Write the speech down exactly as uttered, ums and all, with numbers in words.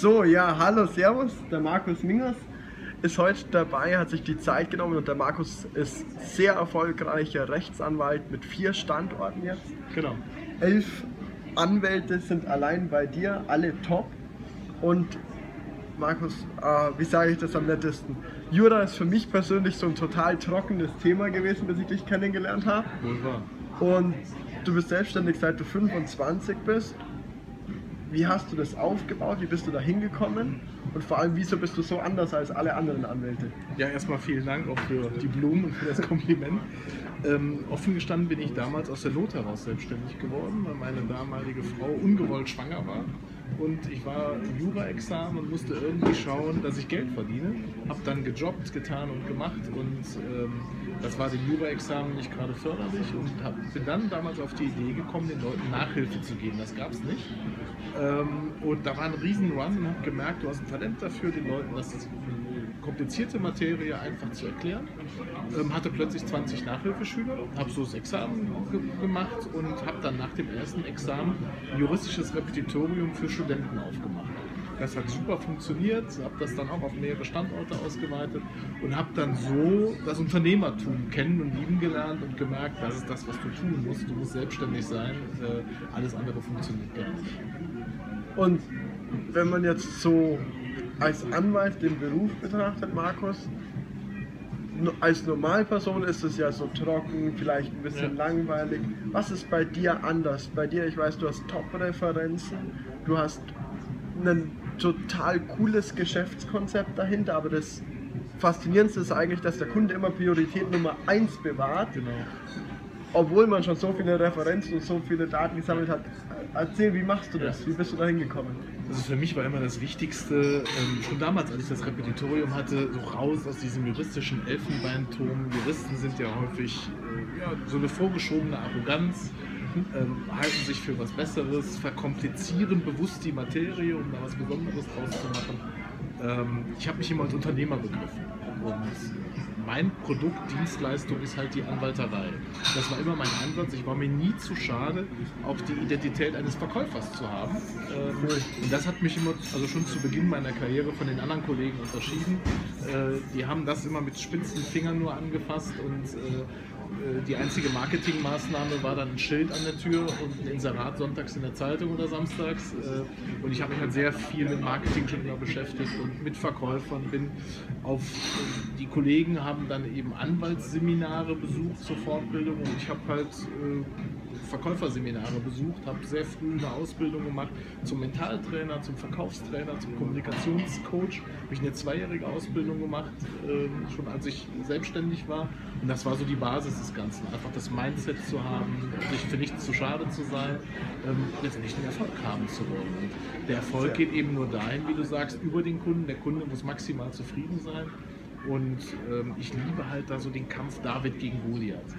So, ja, hallo, servus, der Markus Mingers ist heute dabei, hat sich die Zeit genommen und der Markus ist sehr erfolgreicher Rechtsanwalt mit vier Standorten jetzt. Genau. Elf Anwälte sind allein bei dir, alle top. Und Markus, äh, wie sage ich das am nettesten? Jura ist für mich persönlich so ein total trockenes Thema gewesen, bis ich dich kennengelernt habe. Wunderbar. Und du bist selbstständig seit du fünfundzwanzig bist. Wie hast du das aufgebaut? Wie bist du da hingekommen? Und vor allem, wieso bist du so anders als alle anderen Anwälte? Ja, erstmal vielen Dank auch für die Blumen und für das Kompliment. Ähm, offen gestanden bin ich damals aus der Not heraus selbstständig geworden, weil meine damalige Frau ungewollt schwanger war. Und ich war im Jura-Examen und musste irgendwie schauen, dass ich Geld verdiene. Habe dann gejobbt, getan und gemacht. Und ähm, das war dem Jura-Examen nicht gerade förderlich. Und hab, bin dann damals auf die Idee gekommen, den Leuten Nachhilfe zu geben. Das gab es nicht. Ähm, und da war ein Riesen-Run und habe gemerkt, du hast ein Talent dafür, den Leuten das zu geben. Komplizierte Materie einfach zu erklären, ähm, hatte plötzlich zwanzig Nachhilfeschüler, habe so das Examen ge gemacht und habe dann nach dem ersten Examen ein juristisches Repetitorium für Studenten aufgemacht. Das hat super funktioniert, habe das dann auch auf mehrere Standorte ausgeweitet und habe dann so das Unternehmertum kennen und lieben gelernt und gemerkt, das ist das, was du tun musst, du musst selbstständig sein, äh, alles andere funktioniert gar nicht. Und wenn man jetzt so als Anwalt den Beruf betrachtet, Markus, als Normalperson ist es ja so trocken, vielleicht ein bisschen ja. langweilig. Was ist bei dir anders? Bei dir, ich weiß, du hast Top-Referenzen, du hast ein total cooles Geschäftskonzept dahinter, aber das Faszinierendste ist eigentlich, dass der Kunde immer Priorität Nummer eins bewahrt. Genau. Obwohl man schon so viele Referenzen und so viele Daten gesammelt hat. Erzähl, wie machst du das? Ja. Wie bist du da hingekommen? Also für mich war immer das Wichtigste, ähm, schon damals, als ich das Repetitorium hatte, so raus aus diesem juristischen Elfenbeinturm. Juristen sind ja häufig äh, ja, so eine vorgeschobene Arroganz, ähm, halten sich für was Besseres, verkomplizieren bewusst die Materie, um da was Besonderes draus zu machen. Ähm, ich habe mich immer als Unternehmer begriffen. Und mein Produkt, Dienstleistung ist halt die Anwalterei. Das war immer mein Ansatz. Ich war mir nie zu schade, auch die Identität eines Verkäufers zu haben. Und das hat mich immer, also schon zu Beginn meiner Karriere, von den anderen Kollegen unterschieden. Die haben das immer mit spitzen Fingern nur angefasst und die einzige Marketingmaßnahme war dann ein Schild an der Tür und ein Inserat sonntags in der Zeitung oder samstags. Und ich habe mich halt sehr viel mit Marketing schon immer beschäftigt und mit Verkäufern bin auf. Die Kollegen haben dann eben Anwaltsseminare besucht zur Fortbildung und ich habe halt äh, Verkäuferseminare besucht, habe sehr früh eine Ausbildung gemacht zum Mentaltrainer, zum Verkaufstrainer, zum Kommunikationscoach. Habe ich eine zweijährige Ausbildung gemacht, äh, schon als ich selbstständig war. Und das war so die Basis des Ganzen, einfach das Mindset zu haben, sich für nichts zu schade zu sein, ähm, letztendlich den Erfolg haben zu wollen. Und der Erfolg geht eben nur dahin, wie du sagst, über den Kunden. Der Kunde muss maximal zufrieden sein. Und ähm, ich liebe halt da so den Kampf David gegen Goliath.